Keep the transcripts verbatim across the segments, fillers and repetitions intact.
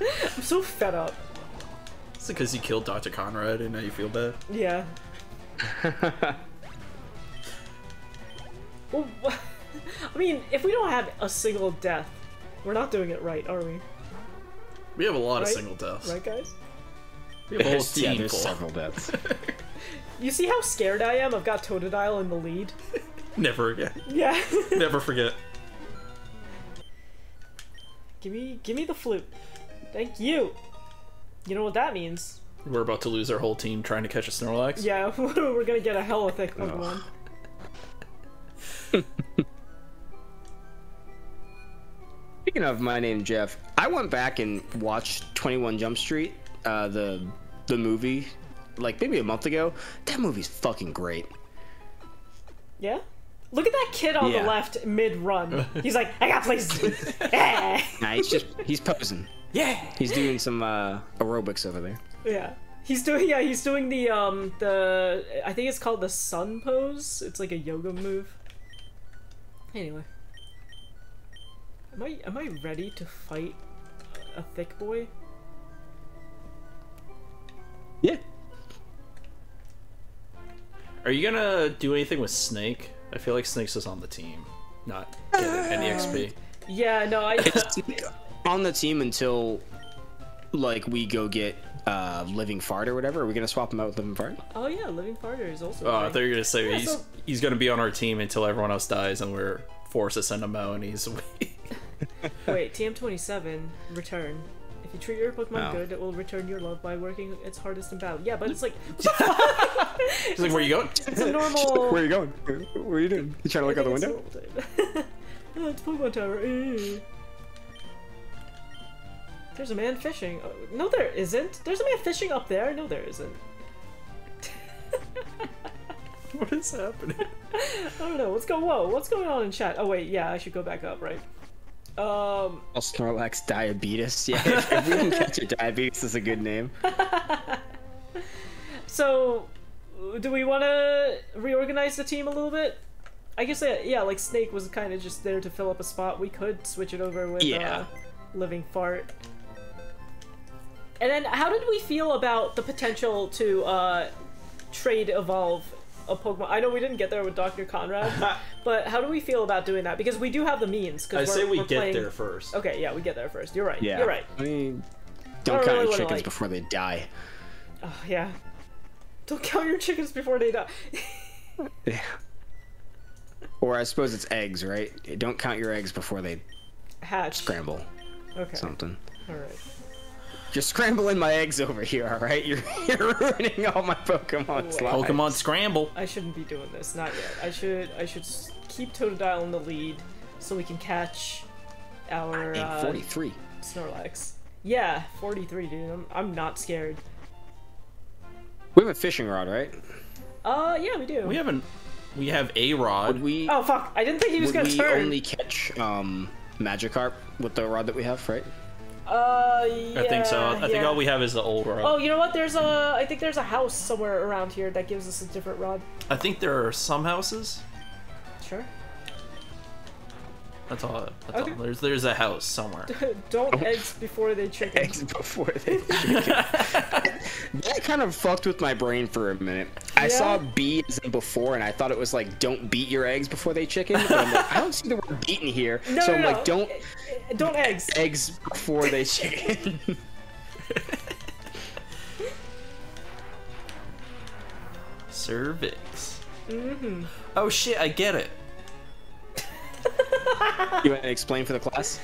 I'm so fed up. It's because you killed Doctor Conrad and now you feel bad? Yeah. Well, I mean, if we don't have a single death, we're not doing it right, are we? We have a lot right? of single deaths. Right, guys? We have a whole team full of several deaths. You see how scared I am? I've got Totodile in the lead. Never again. Yeah. Never forget. Give me, give me the flute. Thank you. You know what that means? We're about to lose our whole team trying to catch a Snorlax. Yeah, we're gonna get a hell of a thick Pokemon. Speaking of My Name Jeff, I went back and watched twenty-one Jump Street, uh, the the movie, like maybe a month ago. That movie's fucking great. Yeah. Look at that kid on yeah. the left mid-run. He's like, I got places. Yeah. Nah, he's just, he's posing. Yeah. He's doing some uh, aerobics over there. Yeah. He's doing, yeah, he's doing the, um, the, I think it's called the sun pose. It's like a yoga move. Anyway. Am I, am I ready to fight a thick boy? Yeah. Are you gonna do anything with Snake? I feel like Snake's just on the team, not getting any X P. Yeah, no, I... on the team until, like, we go get uh, Living Fart or whatever. Are we going to swap him out with Living Fart? Oh, yeah, Living Farter is also... Oh, I thought you were going to say yeah, he's, so... he's going to be on our team until everyone else dies and we're forced to send him out and he's... Wait, T M twenty-seven, return. If you treat your Pokemon oh. good, it will return your love by working its hardest in battle. Yeah, but it's like... She's like, where are you going? It's a normal... Like, where are you going? What are you doing? You trying to look out the window? No, it's Pokemon Tower. Ew. There's a man fishing. Oh, no, there isn't. There's a man fishing up there. No, there isn't. What is happening? I don't know. What's going on? What's going on in chat? Oh, wait. Yeah, I should go back up, right? Um, well, Snorlax diabetes. Yeah, if, if we can catch your diabetes is a good name. So, do we want to reorganize the team a little bit? I guess that, yeah, like Snake was kind of just there to fill up a spot. We could switch it over with yeah. uh, Living Fart. And then, how did we feel about the potential to uh, trade evolve? A Pokemon. I know we didn't get there with Doctor Conrad, but how do we feel about doing that? Because we do have the means. I say we get playing... there first. Okay, yeah, we get there first. You're right. Yeah. You're right. I mean, don't, don't count really your chickens like... before they die. Oh yeah. Don't count your chickens before they die. Yeah. Or I suppose it's eggs, right? Don't count your eggs before they hatch. Scramble. Okay. Something. All right. You're scrambling my eggs over here, all right? You're, you're ruining all my Pokemon's lives. Pokemon scramble. I shouldn't be doing this, not yet. I should I should keep Totodile in the lead so we can catch our uh, forty-three Snorlax. Yeah, forty-three, dude. I'm I'm not scared. We have a fishing rod, right? Uh, yeah, we do. We have an we have a rod. Would we? Oh fuck! I didn't think he was gonna turn. We only catch um Magikarp with the rod that we have, right? Uh, yeah, I think so. I yeah. think all we have is the old rod. Oh, you know what? There's a. I think there's a house somewhere around here that gives us a different rod. I think there are some houses. Sure. That's all. That's okay. all. There's there's a house somewhere. Don't oh. eggs before they chicken. Eggs before they chicken. That kind of fucked with my brain for a minute. I yeah. saw B as in before, and I thought it was like, don't beat your eggs before they chicken. But I'm like, I don't see the word beaten here, no, so no, I'm like, no. don't. Don't eggs. Eggs before they chicken. Cervix. Mm-hmm. Oh shit! I get it. You want to explain for the class?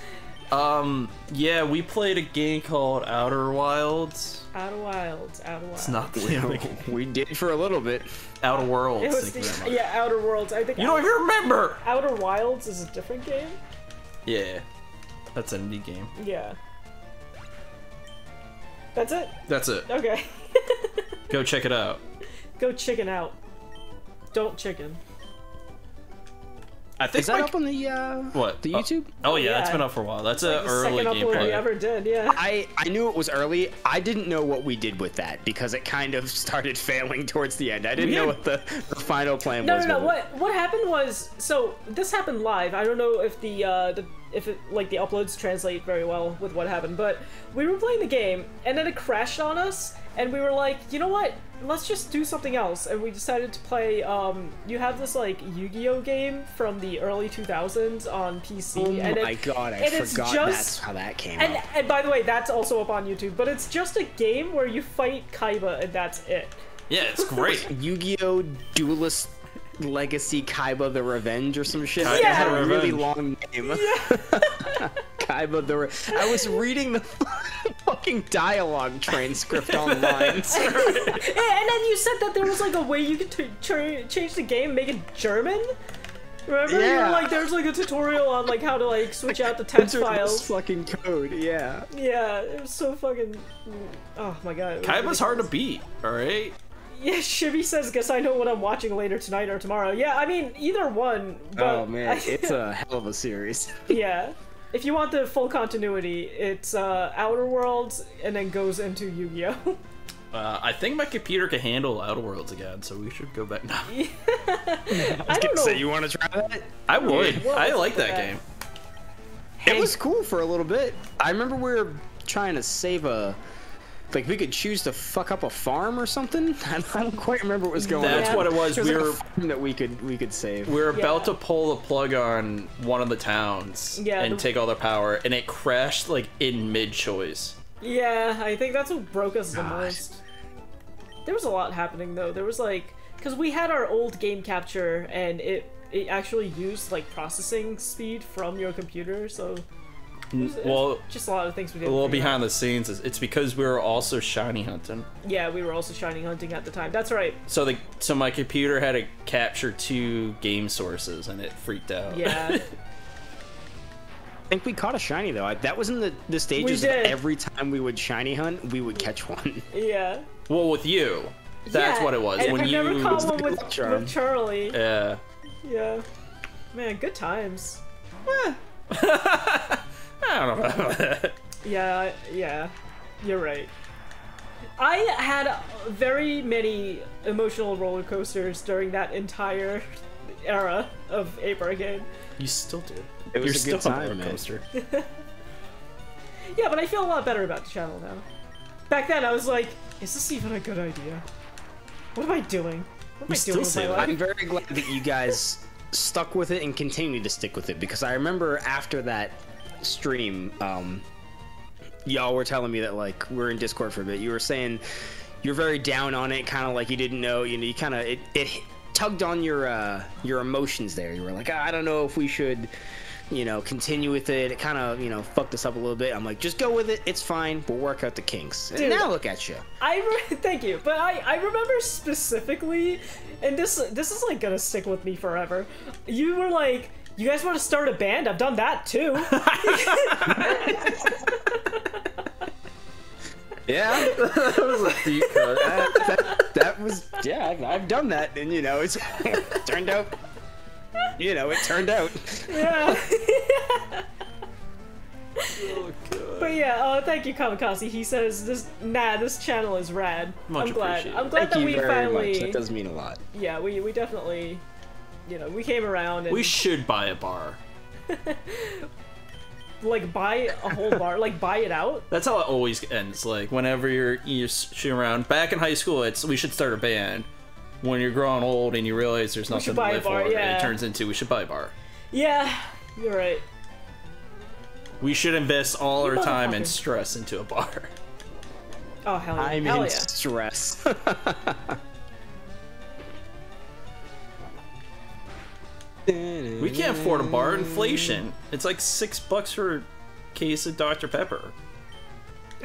Um. Yeah, we played a game called Outer Wilds. Outer Wilds. Outer Wilds. It's not the name of the game. We did for a little bit. Outer Worlds. It was the, yeah, Outer Worlds. I think. You don't even remember. Outer Wilds is a different game. Yeah. That's an indie game. Yeah. That's it? That's it. Okay. Go check it out. Go chicken out. Don't chicken. I think is that my... up on the uh, what the YouTube? Oh, oh yeah, yeah, that's been up for a while. That's like an early gameplay we ever did. Yeah. I I knew it was early. I didn't know what we did with that because it kind of started failing towards the end. I didn't yeah. know what the, the final plan no, was. No, no, no. What what happened was so this happened live. I don't know if the uh, the if it, like the uploads translate very well with what happened, but we were playing the game and then it crashed on us, and we were like, you know what? Let's just do something else, and we decided to play, um, you have this, like, Yu-Gi-Oh game from the early two thousands on P C. Oh and my it, god, I and forgot just, that's how that came and, up. And by the way, that's also up on YouTube, but it's just a game where you fight Kaiba, and that's it. Yeah, it's great. Yu-Gi-Oh! Duelist Legacy Kaiba the Revenge or some shit. Kaiba yeah. had a really long name. Yeah. Kaiba the Re I was reading the fucking dialogue transcript online. That's right. Yeah, and then you said that there was like a way you could t t change the game, make it German. Remember? Yeah. You were like, there's like a tutorial on like how to like switch out the text files. Fucking code, yeah. Yeah, it was so fucking. Oh my god. Kaiba's hard to beat. All right. Yeah, Shibby says, guess I know what I'm watching later tonight or tomorrow. Yeah, I mean, either one. But oh man, I, it's a hell of a series. Yeah. If you want the full continuity, it's uh, Outer Worlds and then goes into Yu-Gi-Oh! Uh, I think my computer can handle Outer Worlds again, so we should go back now. Yeah. I, I was gonna say, you want to try that? I would. Yeah, I like that, that game. Hey. It was cool for a little bit. I remember we were trying to save a... Like, we could choose to fuck up a farm or something. I don't quite remember what was going That's on. That's what it was. We were that we could we could save. We were yeah. about to pull the plug on one of the towns yeah, and the... take all their power, and it crashed like in mid-choice. Yeah, I think that's what broke us Gosh. the most. There was a lot happening though. There was like, because we had our old game capture, and it it actually used like processing speed from your computer, so. It was, it well, just a lot of things we did. A little behind the scenes is it's because we were also shiny hunting. Yeah, we were also shiny hunting at the time. That's right. So the so my computer had to capture two game sources, and it freaked out. Yeah. I think we caught a shiny though. I, that was in the the stages. Of every time we would shiny hunt, we would catch one. Yeah. Well, with you, that's yeah. what it was. And when I you never caught one with, with Charlie. Yeah. Yeah. Man, good times. Yeah. I don't know about that. Yeah, yeah, you're right. I had very many emotional roller coasters during that entire era of Ape Arcade. You still do. It was you're a good still time, a roller coaster. Yeah, but I feel a lot better about the channel now. Back then, I was like, is this even a good idea? What am I doing? What am you I doing with my life? I'm very glad that you guys stuck with it and continue to stick with it, because I remember after that stream, um, y'all were telling me that, like, we're in Discord for a bit. You were saying you're very down on it, kind of like you didn't know. You know, you kind of it, it tugged on your uh, your emotions there. You were like, I don't know if we should, you know, continue with it. It kind of, you know, fucked us up a little bit. I'm like, just go with it. It's fine. We'll work out the kinks. Dude, and now look at you. I re thank you, but I I remember specifically, and this this is like gonna stick with me forever. You were like, you guys want to start a band? I've done that too. Yeah, that was a deep cut. That, that, that was, yeah, I've, I've done that, and you know, it's it turned out. You know, it turned out. Yeah. Oh, God. But yeah, uh, thank you, Kamikaze. He says, "This nah, this channel is rad." Much I'm glad. I'm glad thank that you we very finally. Much. That does mean a lot. Yeah, we we definitely. You know, we came around and... We should buy a bar. Like, buy a whole bar? Like, buy it out? That's how it always ends. Like, whenever you're, you're shooting around... Back in high school, it's we should start a band. When you're growing old and you realize there's nothing to live for, yeah. It turns into, we should buy a bar. Yeah, you're right. We should invest all our time and stress into a bar. Oh, hell yeah. I'm hell in yeah. stress. We can't afford a bar. Inflation. It's like six bucks for a case of Doctor Pepper.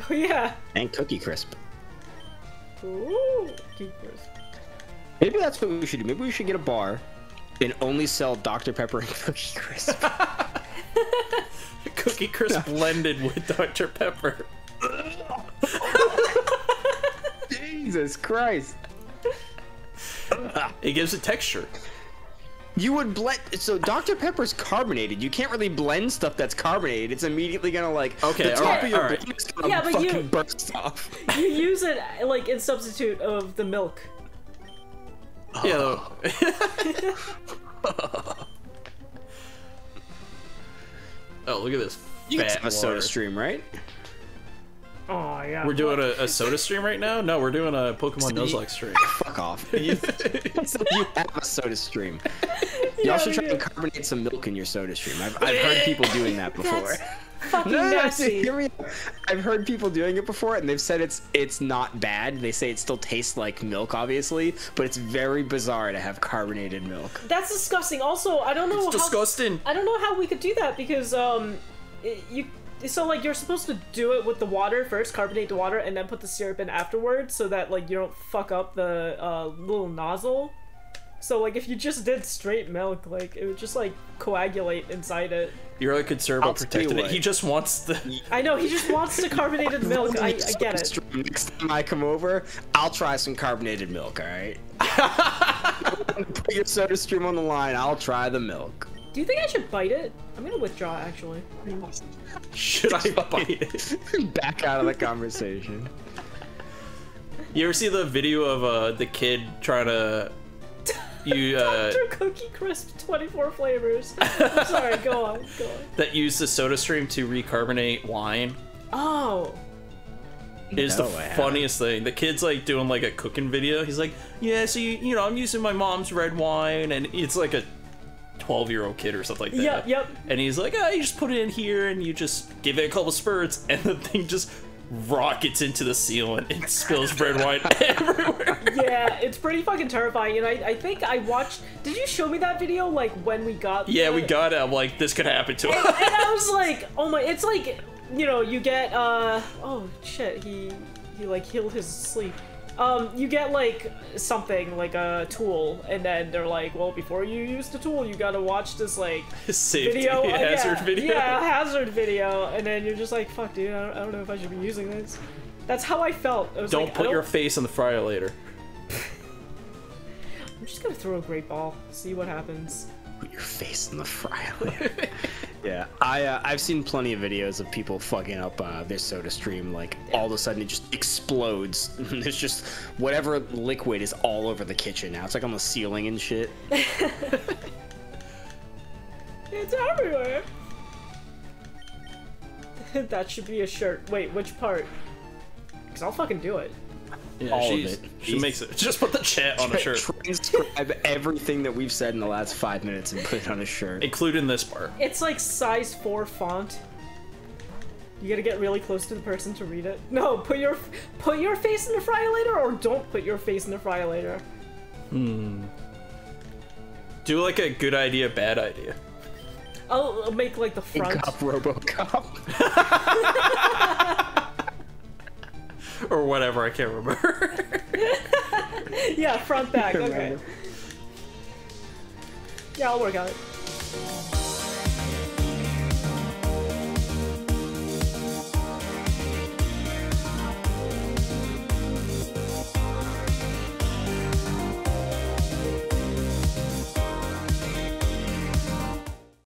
Oh yeah. And Cookie Crisp. Ooh, Cookie Crisp. Maybe that's what we should do. Maybe we should get a bar and only sell Doctor Pepper and Cookie Crisp. Cookie Crisp blended with Doctor Pepper. Jesus Christ. It gives a texture. You would blend, so Doctor Pepper's carbonated. You can't really blend stuff that's carbonated. It's immediately gonna like okay, the top right, of your right. brain is gonna yeah, but fucking you, burst off. You use it like in substitute of the milk. Yeah. Oh, oh look at this. You fat have a soda stream, right? Oh yeah. We're doing a, a soda stream right now? No, we're doing a Pokemon so Nuzlocke stream. Fuck off. You, so you have a soda stream. Y'all yeah, should try do. and carbonate some milk in your soda stream. I've, I've heard people doing that before. That's fucking no, nasty. No, I've heard people doing it before, and they've said it's it's not bad. They say it still tastes like milk, obviously, but it's very bizarre to have carbonated milk. That's disgusting. Also, I don't know. It's how, disgusting. I don't know how we could do that because um, it, you. So like you're supposed to do it with the water first, carbonate the water, and then put the syrup in afterwards, so that like you don't fuck up the uh, little nozzle. So like if you just did straight milk, like it would just like coagulate inside it. You're like concerned about protecting it. He just wants the. I know he just wants the carbonated milk. I, I get it. Next time I come over, I'll try some carbonated milk. All right. Put your soda stream on the line. I'll try the milk. Do you think I should bite it? I'm gonna withdraw, actually. Should I bite it? Back out of the conversation. You ever see the video of uh, the kid trying to... You, uh, Doctor Cookie Crisp, twenty-four flavors. I'm sorry, go on, go on. That used the soda stream to recarbonate wine. Oh. It is no the way. funniest thing. The kid's like doing like a cooking video. He's like, yeah, so you, you know, I'm using my mom's red wine, and it's like a twelve year old kid or something like that. Yep, yep. And he's like, oh, you just put it in here and you just give it a couple spurts, and the thing just rockets into the ceiling and spills red wine everywhere. Yeah, it's pretty fucking terrifying. And I, I think I watched, did you show me that video like when we got Yeah, the, we got it. I'm like, this could happen to us. And, and I was like, oh my, it's like, you know, you get, uh, oh shit, he, he like healed his sleep. Um, you get, like, something, like a tool, and then they're like, well, before you use the tool, you gotta watch this, like, Safety video. hazard uh, yeah, video. Yeah, hazard video, and then you're just like, fuck, dude, I don't, I don't know if I should be using this. That's how I felt. I was don't like, put I don't... your face on the fryer later. I'm just gonna throw a great ball, see what happens. Put your face in the fryer later. Yeah, I, uh, I've seen plenty of videos of people fucking up uh, their soda stream, like, all of a sudden it just explodes. There's just whatever liquid is all over the kitchen now. It's like on the ceiling and shit. It's everywhere. That should be a shirt. Wait, which part? Because I'll fucking do it. Yeah, all of it. She She's, makes it. Just put the chat on a shirt. Transcribe everything that we've said in the last five minutes and put it on a shirt. Including this part. It's like size four font. You gotta get really close to the person to read it. No, put your put your face in the fryer later, or don't put your face in the fryer later. Hmm. Do like a good idea, bad idea. I'll, I'll make like the front. Cop, RoboCop. Or whatever, I can't remember. Yeah, front back, okay. Yeah, I'll work on it.